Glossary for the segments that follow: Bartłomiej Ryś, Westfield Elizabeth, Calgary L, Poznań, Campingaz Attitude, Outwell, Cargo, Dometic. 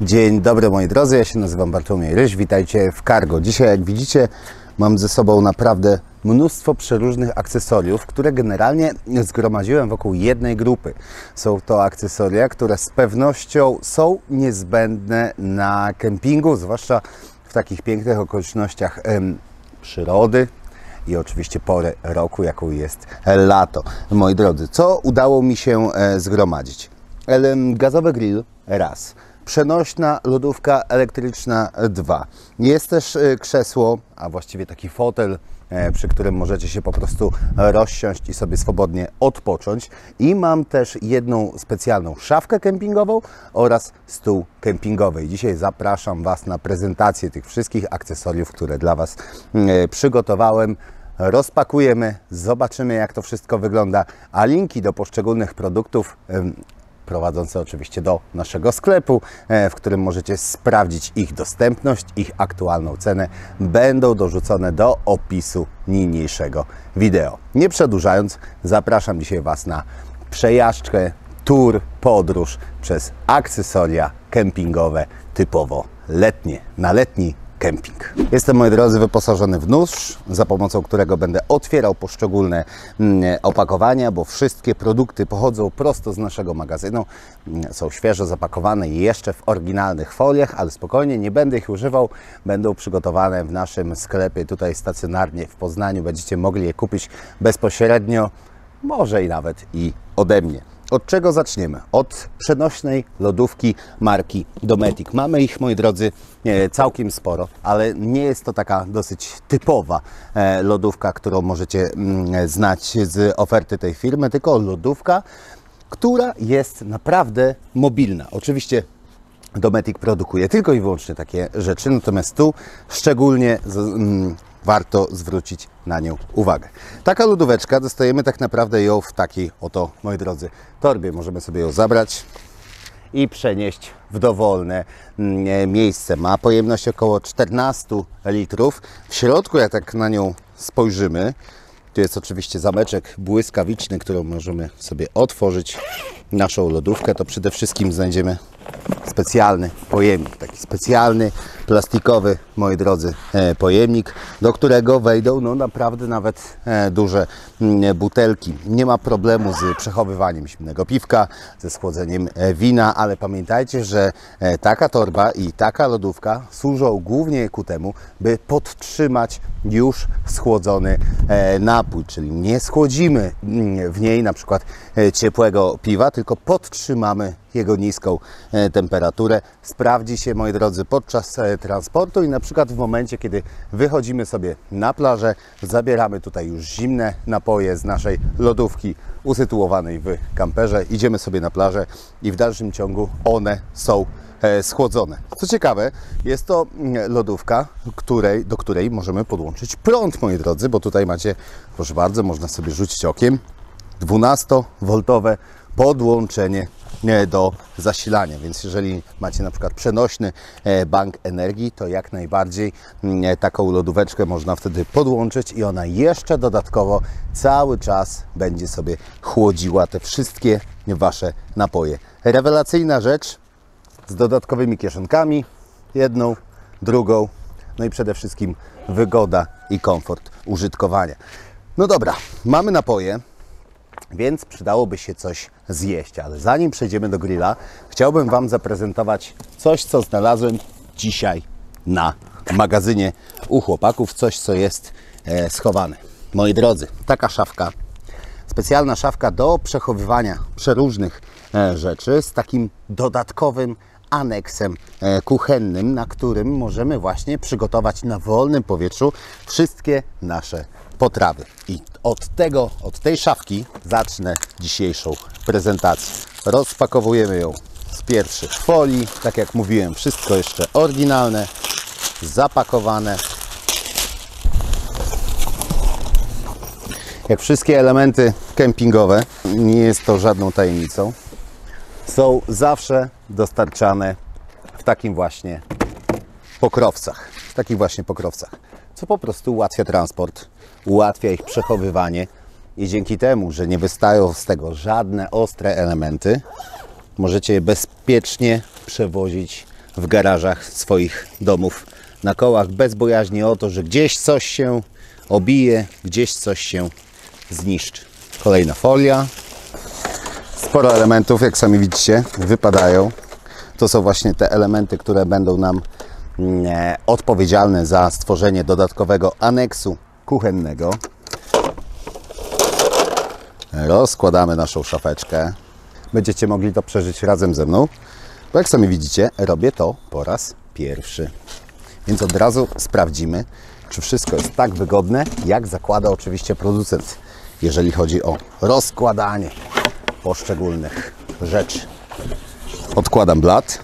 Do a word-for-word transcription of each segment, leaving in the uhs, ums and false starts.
Dzień dobry moi drodzy, ja się nazywam Bartłomiej Ryś, witajcie w Cargo. Dzisiaj, jak widzicie, mam ze sobą naprawdę mnóstwo przeróżnych akcesoriów, które generalnie zgromadziłem wokół jednej grupy. Są to akcesoria, które z pewnością są niezbędne na kempingu, zwłaszcza w takich pięknych okolicznościach em, przyrody i oczywiście porę roku, jaką jest lato. Moi drodzy, co udało mi się e, zgromadzić? Em, gazowy grill raz. Przenośna lodówka elektryczna dwa. Jest też krzesło, a właściwie taki fotel, przy którym możecie się po prostu rozsiąść i sobie swobodnie odpocząć. I mam też jedną specjalną szafkę kempingową oraz stół kempingowy. I dzisiaj zapraszam Was na prezentację tych wszystkich akcesoriów, które dla Was przygotowałem. Rozpakujemy, zobaczymy, jak to wszystko wygląda, a linki do poszczególnych produktów prowadzące oczywiście do naszego sklepu, w którym możecie sprawdzić ich dostępność, ich aktualną cenę, będą dorzucone do opisu niniejszego wideo. Nie przedłużając, zapraszam dzisiaj Was na przejażdżkę, tour, podróż przez akcesoria kempingowe typowo letnie, na letni kemping. Jestem, moi drodzy, wyposażony w nóż, za pomocą którego będę otwierał poszczególne opakowania, bo wszystkie produkty pochodzą prosto z naszego magazynu. Są świeżo zapakowane i jeszcze w oryginalnych foliach, ale spokojnie, nie będę ich używał. Będą przygotowane w naszym sklepie tutaj stacjonarnie w Poznaniu. Będziecie mogli je kupić bezpośrednio, może i nawet i ode mnie. Od czego zaczniemy? Od przenośnej lodówki marki Dometic. Mamy ich, moi drodzy, całkiem sporo, ale nie jest to taka dosyć typowa lodówka, którą możecie znać z oferty tej firmy, tylko lodówka, która jest naprawdę mobilna. Oczywiście Dometic produkuje tylko i wyłącznie takie rzeczy, natomiast tu szczególnie warto zwrócić na nią uwagę. Taka lodóweczka, dostajemy tak naprawdę ją w takiej oto, moi drodzy, torbie. Możemy sobie ją zabrać i przenieść w dowolne miejsce. Ma pojemność około czternaście litrów. W środku, jak tak na nią spojrzymy, tu jest oczywiście zameczek błyskawiczny, którą możemy sobie otworzyć naszą lodówkę. To przede wszystkim znajdziemy specjalny pojemnik, taki specjalny plastikowy, moi drodzy, pojemnik, do którego wejdą no naprawdę nawet duże butelki. Nie ma problemu z przechowywaniem zimnego piwka, ze schłodzeniem wina, ale pamiętajcie, że taka torba i taka lodówka służą głównie ku temu, by podtrzymać już schłodzony napój, czyli nie schłodzimy w niej na przykład ciepłego piwa, tylko podtrzymamy jego niską temperaturę. Sprawdzi się, moi drodzy, podczas transportu i na przykład w momencie, kiedy wychodzimy sobie na plażę, zabieramy tutaj już zimne napoje z naszej lodówki usytuowanej w kamperze, idziemy sobie na plażę i w dalszym ciągu one są schłodzone. Co ciekawe, jest to lodówka, której, do której możemy podłączyć prąd, moi drodzy, bo tutaj macie, proszę bardzo, można sobie rzucić okiem, dwunastowoltowe podłączenie do zasilania, więc jeżeli macie na przykład przenośny bank energii, to jak najbardziej taką lodóweczkę można wtedy podłączyć i ona jeszcze dodatkowo cały czas będzie sobie chłodziła te wszystkie Wasze napoje. Rewelacyjna rzecz z dodatkowymi kieszonkami, jedną, drugą, no i przede wszystkim wygoda i komfort użytkowania. No dobra, mamy napoje, więc przydałoby się coś zjeść, ale zanim przejdziemy do grilla, chciałbym Wam zaprezentować coś, co znalazłem dzisiaj na magazynie u chłopaków, coś, co jest schowane. Moi drodzy, taka szafka, specjalna szafka do przechowywania przeróżnych rzeczy z takim dodatkowym aneksem kuchennym, na którym możemy właśnie przygotować na wolnym powietrzu wszystkie nasze potrawy. I od tego, od tej szafki zacznę dzisiejszą prezentację. Rozpakowujemy ją z pierwszych folii. Tak jak mówiłem, wszystko jeszcze oryginalne, zapakowane. Jak wszystkie elementy kempingowe, nie jest to żadną tajemnicą, są zawsze dostarczane w takim właśnie pokrowcach, w takich właśnie pokrowcach, co po prostu ułatwia transport, ułatwia ich przechowywanie i dzięki temu, że nie wystają z tego żadne ostre elementy, możecie je bezpiecznie przewozić w garażach swoich domów na kołach, bez bojaźni o to, że gdzieś coś się obije, gdzieś coś się zniszczy. Kolejna folia. Sporo elementów, jak sami widzicie, wypadają. To są właśnie te elementy, które będą nam e, odpowiedzialne za stworzenie dodatkowego aneksu kuchennego. Rozkładamy naszą szafeczkę. Będziecie mogli to przeżyć razem ze mną, bo jak sami widzicie, robię to po raz pierwszy. Więc od razu sprawdzimy, czy wszystko jest tak wygodne, jak zakłada oczywiście producent, jeżeli chodzi o rozkładanie poszczególnych rzeczy. Odkładam blat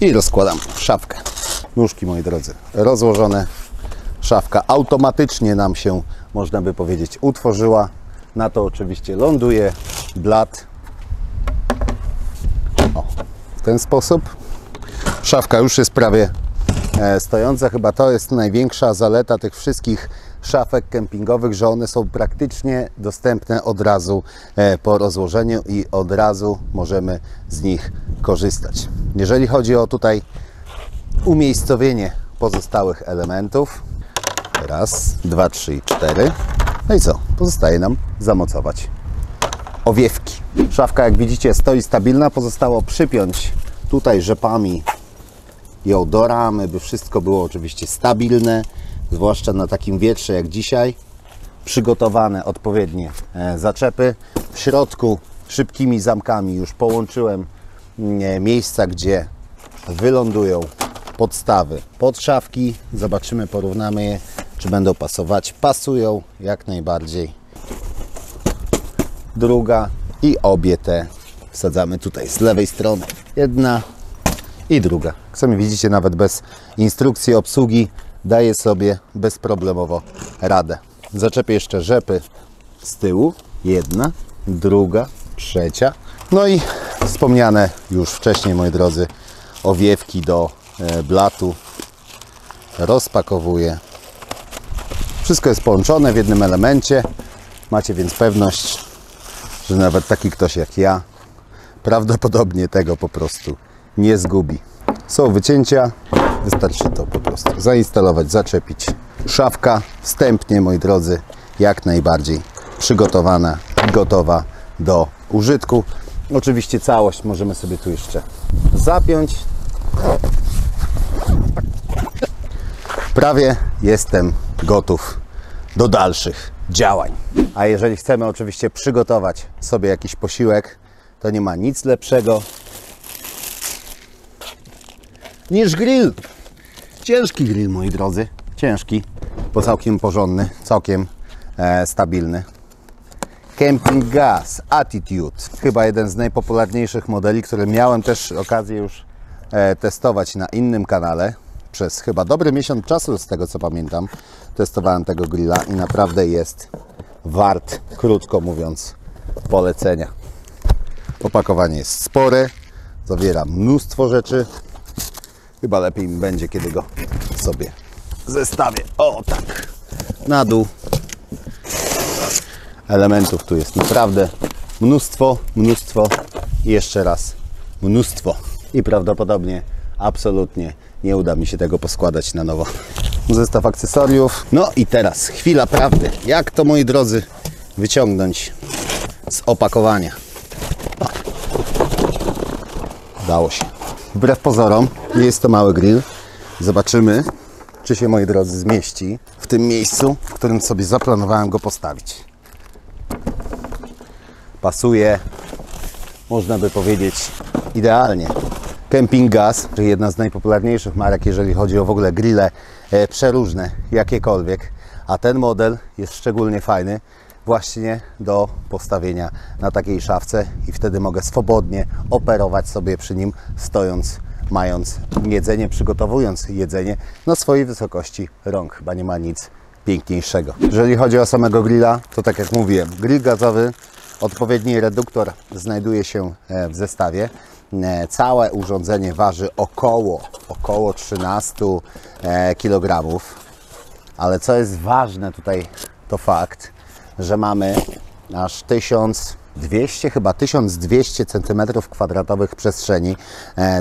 i rozkładam szafkę. Nóżki, moi drodzy, rozłożone. Szafka automatycznie nam się, można by powiedzieć, utworzyła. Na to oczywiście ląduje blat. O, w ten sposób. Szafka już jest prawie stojąca. Chyba to jest największa zaleta tych wszystkich szafek kempingowych, że one są praktycznie dostępne od razu po rozłożeniu i od razu możemy z nich korzystać. Jeżeli chodzi o tutaj umiejscowienie pozostałych elementów, raz, dwa, trzy i cztery. No i co? Pozostaje nam zamocować owiewki. Szafka, jak widzicie, stoi stabilna. Pozostało przypiąć tutaj rzepami ją do ramy, by wszystko było oczywiście stabilne, zwłaszcza na takim wietrze jak dzisiaj. Przygotowane odpowiednie zaczepy. W środku szybkimi zamkami już połączyłem miejsca, gdzie wylądują podstawy pod szafki. Zobaczymy, porównamy je, czy będą pasować. Pasują jak najbardziej. Druga i obie te wsadzamy tutaj z lewej strony. Jedna i druga. Jak sami widzicie, nawet bez instrukcji obsługi daje sobie bezproblemowo radę. Zaczepię jeszcze rzepy z tyłu. Jedna, druga, trzecia. No i wspomniane już wcześniej, moi drodzy, owiewki do blatu. Rozpakowuję. Wszystko jest połączone w jednym elemencie. Macie więc pewność, że nawet taki ktoś jak ja prawdopodobnie tego po prostu nie zgubi. Są wycięcia. Wystarczy to po prostu zainstalować, zaczepić. Szafka wstępnie, moi drodzy, jak najbardziej przygotowana, gotowa do użytku. Oczywiście całość możemy sobie tu jeszcze zapiąć. Prawie jestem gotów do dalszych działań. A jeżeli chcemy oczywiście przygotować sobie jakiś posiłek, to nie ma nic lepszego niż grill. Ciężki grill, moi drodzy. Ciężki, bo całkiem porządny, całkiem e, stabilny. Campingaz Attitude. Chyba jeden z najpopularniejszych modeli, który miałem też okazję już e, testować na innym kanale. Przez chyba dobry miesiąc czasu, z tego co pamiętam, testowałem tego grilla i naprawdę jest wart, krótko mówiąc, polecenia. Opakowanie jest spore, zawiera mnóstwo rzeczy. Chyba lepiej mi będzie, kiedy go sobie zestawię. O tak, na dół. Elementów tu jest naprawdę mnóstwo, mnóstwo i jeszcze raz mnóstwo. I prawdopodobnie absolutnie nie uda mi się tego poskładać na nowo. Zestaw akcesoriów. No i teraz chwila prawdy. Jak to, moi drodzy, wyciągnąć z opakowania? Dało się. Wbrew pozorom nie jest to mały grill. Zobaczymy, czy się, moi drodzy, zmieści w tym miejscu, w którym sobie zaplanowałem go postawić. Pasuje, można by powiedzieć, idealnie. Campingaz, czyli jedna z najpopularniejszych marek, jeżeli chodzi o w ogóle grille e, przeróżne, jakiekolwiek. A ten model jest szczególnie fajny właśnie do postawienia na takiej szafce i wtedy mogę swobodnie operować sobie przy nim, stojąc, mając jedzenie, przygotowując jedzenie na swojej wysokości rąk. Chyba nie ma nic piękniejszego. Jeżeli chodzi o samego grilla, to tak jak mówiłem, grill gazowy, odpowiedni reduktor znajduje się w zestawie. Całe urządzenie waży około, około trzynaście kilogramów, ale co jest ważne tutaj, to fakt, że mamy aż tysiąc dwieście, chyba tysiąc dwieście centymetrów kwadratowych przestrzeni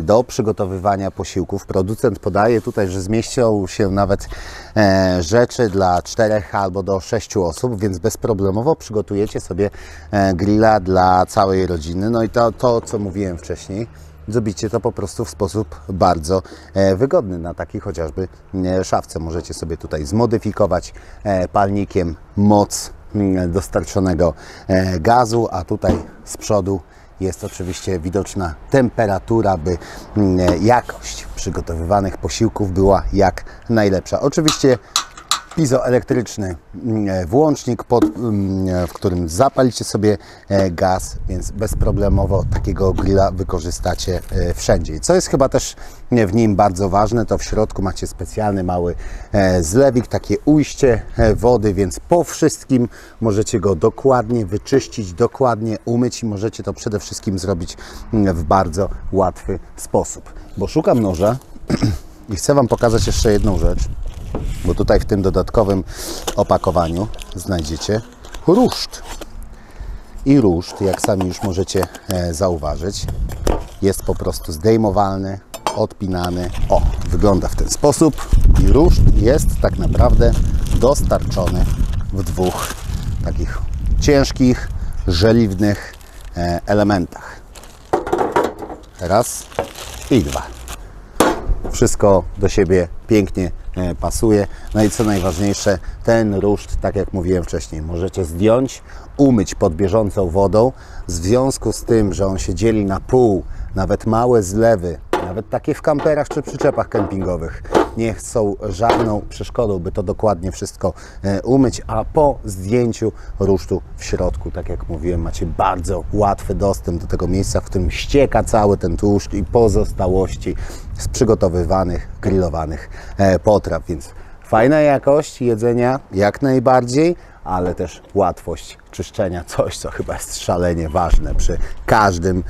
do przygotowywania posiłków. Producent podaje tutaj, że zmieścią się nawet rzeczy dla czterech albo do sześciu osób, więc bezproblemowo przygotujecie sobie grilla dla całej rodziny. No i to, to co mówiłem wcześniej, zrobicie to po prostu w sposób bardzo wygodny. Na takiej chociażby szafce możecie sobie tutaj zmodyfikować palnikiem moc dostarczonego gazu, a tutaj z przodu jest oczywiście widoczna temperatura, by jakość przygotowywanych posiłków była jak najlepsza. Oczywiście pizoelektryczny włącznik, pod, w którym zapalicie sobie gaz, więc bezproblemowo takiego grilla wykorzystacie wszędzie. Co jest chyba też w nim bardzo ważne, to w środku macie specjalny mały zlewik, takie ujście wody, więc po wszystkim możecie go dokładnie wyczyścić, dokładnie umyć i możecie to przede wszystkim zrobić w bardzo łatwy sposób. Bo szukam noża i chcę Wam pokazać jeszcze jedną rzecz. Bo tutaj w tym dodatkowym opakowaniu znajdziecie ruszt. I ruszt, jak sami już możecie zauważyć, jest po prostu zdejmowalny, odpinany. O, wygląda w ten sposób. I ruszt jest tak naprawdę dostarczony w dwóch takich ciężkich, żeliwnych elementach. Raz i dwa. Wszystko do siebie pięknie pasuje. No i co najważniejsze, ten ruszt, tak jak mówiłem wcześniej, możecie zdjąć, umyć pod bieżącą wodą. W związku z tym, że on się dzieli na pół, nawet małe zlewy, nawet takie w kamperach czy przyczepach kempingowych, nie są żadną przeszkodą, by to dokładnie wszystko umyć, a po zdjęciu rusztu w środku, tak jak mówiłem, macie bardzo łatwy dostęp do tego miejsca, w którym ścieka cały ten tłuszcz i pozostałości z przygotowywanych, grillowanych potraw, więc fajna jakość jedzenia jak najbardziej, ale też łatwość czyszczenia, coś co chyba jest szalenie ważne przy każdym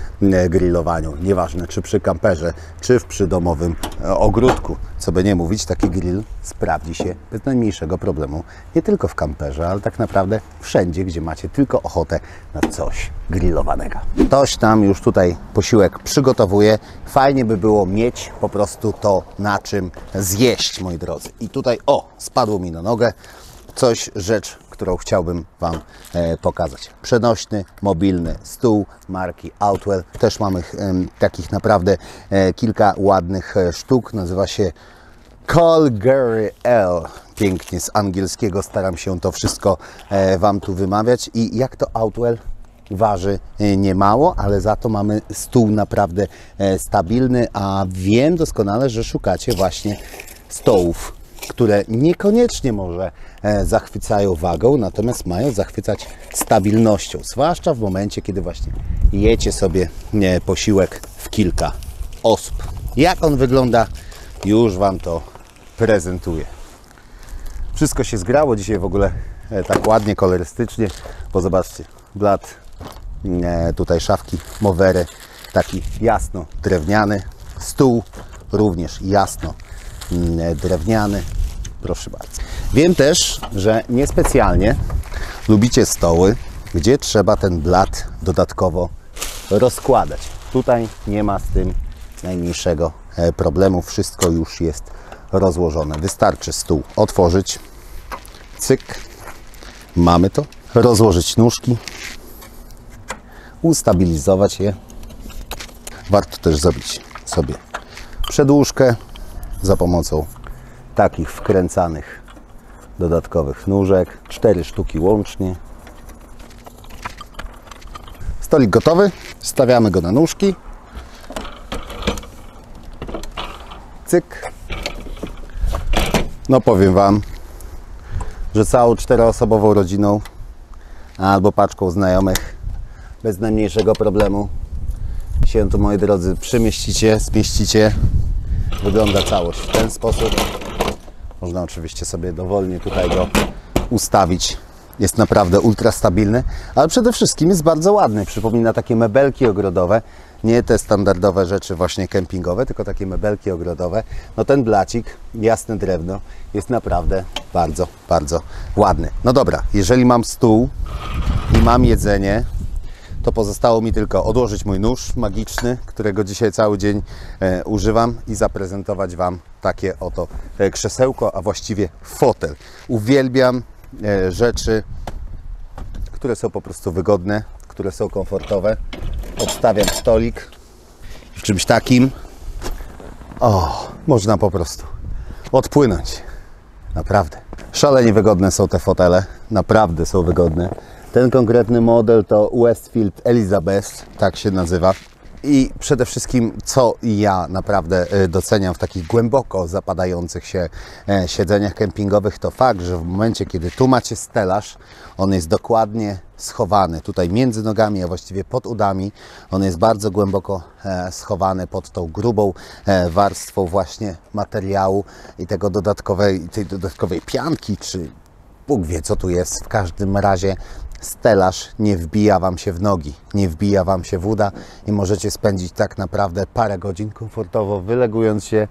grillowaniu, nieważne czy przy kamperze, czy w przydomowym ogródku. Co by nie mówić, taki grill sprawdzi się bez najmniejszego problemu, nie tylko w kamperze, ale tak naprawdę wszędzie, gdzie macie tylko ochotę na coś grillowanego. Ktoś nam już tutaj posiłek przygotowuje, fajnie by było mieć po prostu to na czym zjeść, moi drodzy. I tutaj, o, spadło mi na nogę coś, rzecz, którą chciałbym Wam pokazać. Przenośny, mobilny stół marki Outwell. Też mamy takich naprawdę kilka ładnych sztuk. Nazywa się Calgary L. Pięknie z angielskiego staram się to wszystko Wam tu wymawiać. I jak to Outwell? Waży niemało, ale za to mamy stół naprawdę stabilny, a wiem doskonale, że szukacie właśnie stołów, które niekoniecznie może zachwycają wagą, natomiast mają zachwycać stabilnością, zwłaszcza w momencie, kiedy właśnie jecie sobie posiłek w kilka osób. Jak on wygląda, już Wam to prezentuję. Wszystko się zgrało dzisiaj w ogóle tak ładnie, kolorystycznie, bo zobaczcie, blat tutaj szafki, mowery, taki jasno drewniany, stół również jasno drewniany. Proszę bardzo. Wiem też, że niespecjalnie lubicie stoły, gdzie trzeba ten blat dodatkowo rozkładać. Tutaj nie ma z tym najmniejszego problemu. Wszystko już jest rozłożone. Wystarczy stół otworzyć. Cyk. Mamy to. Rozłożyć nóżki. Ustabilizować je. Warto też zrobić sobie przedłużkę za pomocą takich wkręcanych dodatkowych nóżek, cztery sztuki łącznie. Stolik gotowy, stawiamy go na nóżki. Cyk. No powiem Wam, że całą czteroosobową rodziną albo paczką znajomych bez najmniejszego problemu się tu, moi drodzy, przemieścicie, zmieścicie. Wygląda całość w ten sposób. Można oczywiście sobie dowolnie tutaj go ustawić. Jest naprawdę ultra stabilny, ale przede wszystkim jest bardzo ładny. Przypomina takie mebelki ogrodowe. Nie te standardowe rzeczy właśnie kempingowe, tylko takie mebelki ogrodowe. No ten blacik, jasne drewno, jest naprawdę bardzo, bardzo ładny. No dobra, jeżeli mam stół i mam jedzenie, to pozostało mi tylko odłożyć mój nóż magiczny, którego dzisiaj cały dzień e, używam, i zaprezentować Wam takie oto krzesełko, a właściwie fotel. Uwielbiam e, rzeczy, które są po prostu wygodne, które są komfortowe. Obstawiam stolik w czymś takim. O, można po prostu odpłynąć. Naprawdę. Szalenie wygodne są te fotele. Naprawdę są wygodne. Ten konkretny model to Westfield Elizabeth, tak się nazywa. I przede wszystkim, co ja naprawdę doceniam w takich głęboko zapadających się siedzeniach kempingowych, to fakt, że w momencie, kiedy tu macie stelaż, on jest dokładnie schowany tutaj między nogami, a właściwie pod udami. On jest bardzo głęboko schowany pod tą grubą warstwą właśnie materiału i tego dodatkowej, tej dodatkowej pianki, czy Bóg wie, co tu jest. W każdym razie stelaż nie wbija Wam się w nogi, nie wbija Wam się w uda i możecie spędzić tak naprawdę parę godzin komfortowo, wylegując się,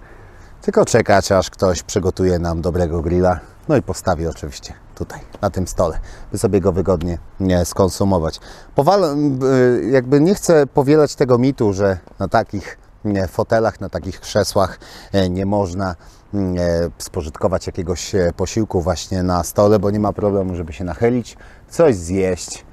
tylko czekać, aż ktoś przygotuje nam dobrego grilla, no i postawi oczywiście tutaj, na tym stole, by sobie go wygodnie skonsumować. Powal- jakby nie chcę powielać tego mitu, że na takich fotelach, na takich krzesłach nie można spożytkować jakiegoś posiłku właśnie na stole, bo nie ma problemu, żeby się nachylić, coś zjeść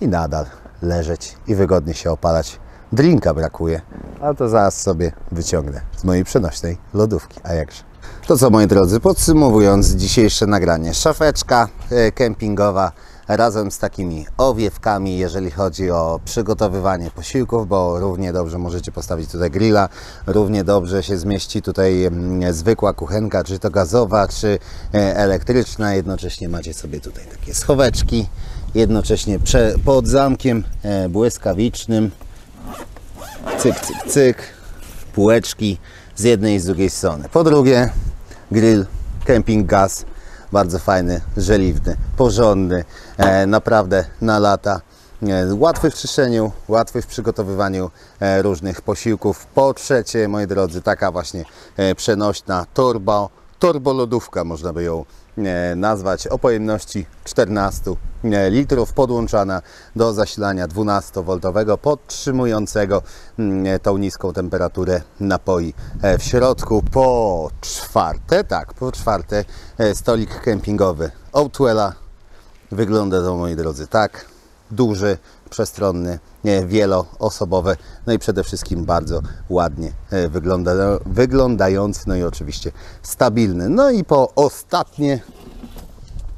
i nadal leżeć i wygodnie się opalać. Drinka brakuje, ale to zaraz sobie wyciągnę z mojej przenośnej lodówki, a jakże. To co, moi drodzy, podsumowując dzisiejsze nagranie, szafeczka kempingowa razem z takimi owiewkami, jeżeli chodzi o przygotowywanie posiłków, bo równie dobrze możecie postawić tutaj grilla, równie dobrze się zmieści tutaj zwykła kuchenka, czy to gazowa, czy elektryczna. Jednocześnie macie sobie tutaj takie schoweczki, jednocześnie pod zamkiem błyskawicznym, cyk, cyk, cyk, półeczki z jednej i z drugiej strony. Po drugie, grill, Campingaz, bardzo fajny, żeliwny, porządny, e, naprawdę na lata, e, łatwy w czyszczeniu, łatwy w przygotowywaniu e, różnych posiłków. Po trzecie, moi drodzy, taka właśnie e, przenośna torba, torbolodówka można by ją e, nazwać, o pojemności czternaście litrów, podłączana do zasilania dwunastowoltowego, podtrzymującego e, tą niską temperaturę napoi e, w środku. Po czwarte, tak, po czwarte e, stolik kempingowy Outwella. Wygląda to, moi drodzy, tak, duży, przestronny, e, wieloosobowy, no i przede wszystkim bardzo ładnie e, wygląda, no, wyglądający, no i oczywiście stabilny. No i po ostatnie,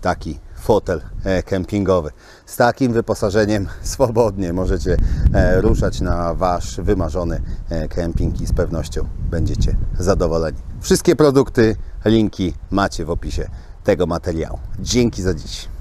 taki fotel kempingowy. Z takim wyposażeniem swobodnie możecie ruszać na Wasz wymarzony kemping i z pewnością będziecie zadowoleni. Wszystkie produkty, linki macie w opisie tego materiału. Dzięki za dziś.